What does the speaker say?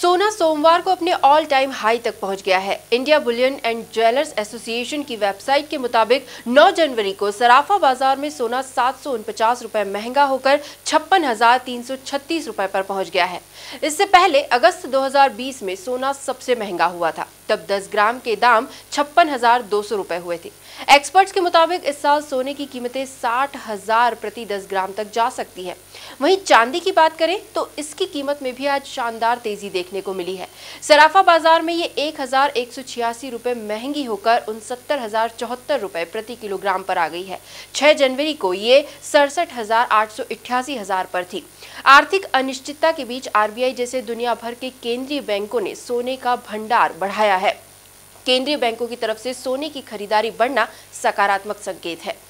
सोना सोमवार को अपने ऑल टाइम हाई तक पहुंच गया है। India bullion and jewellers association की वेबसाइट के मुताबिक 9 जनवरी को सराफा बाजार में सोना 749 रुपए महंगा होकर 56,336 रुपए पर पहुंच गया है। इससे पहले अगस्त 2020 में सोना सबसे महंगा हुआ था, तब 10 ग्राम के दाम 56,200 रुपए हुए थे। एक्सपर्ट्स के मुताबिक इस साल सोने की कीमतें 60,000 प्रति 10 ग्राम तक जा सकती है। वहीं चांदी की बात करें तो इसकी कीमत में भी आज शानदार तेजी देखने को मिली है। सराफा बाजार में ये 1,186 रुपए महंगी होकर 69,074 रुपए प्रति किलोग्राम पर आ गई है। 6 जनवरी को ये 67,888 पर थी। आर्थिक अनिश्चितता के बीच आरबीआई जैसे दुनिया भर के केंद्रीय बैंकों ने सोने का भंडार बढ़ाया है। केंद्रीय बैंकों की तरफ से सोने की खरीदारी बढ़ना सकारात्मक संकेत है।